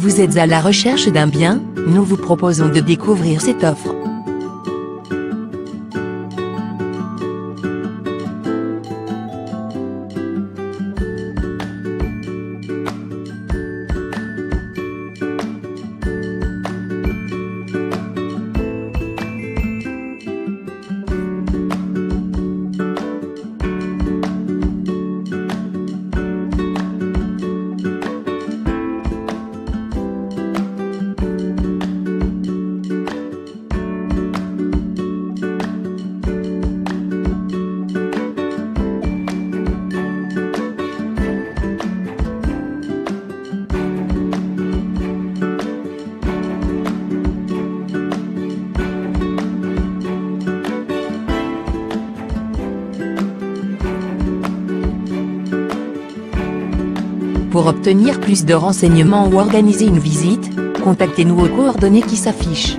Vous êtes à la recherche d'un bien? Nous vous proposons de découvrir cette offre. Pour obtenir plus de renseignements ou organiser une visite, contactez-nous aux coordonnées qui s'affichent.